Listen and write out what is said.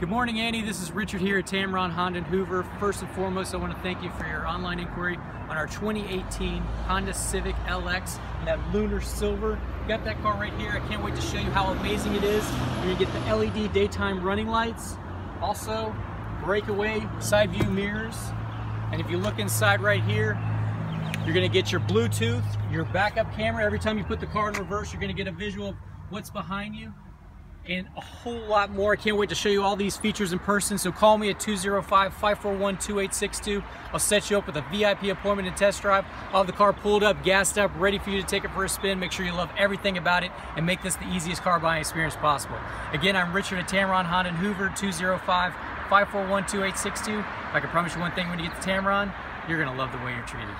Good morning, Andy. This is Richard here at Tameron Honda in Hoover. First and foremost, I want to thank you for your online inquiry on our 2018 Honda Civic LX and that lunar silver. Got that car right here. I can't wait to show you how amazing it is. You're gonna get the LED daytime running lights, also breakaway side view mirrors. And if you look inside right here, you're gonna get your Bluetooth, your backup camera. Every time you put the car in reverse, you're gonna get a visual of what's behind you, and a whole lot more. I can't wait to show you all these features in person, so call me at 205-541-2862. I'll set you up with a VIP appointment and test drive. I'll have the car pulled up, gassed up, ready for you to take it for a spin. Make sure you love everything about it and make this the easiest car buying experience possible. Again, I'm Richard at Tameron Honda in Hoover, 205-541-2862. I can promise you one thing: when you get to Tameron, you're going to love the way you're treated.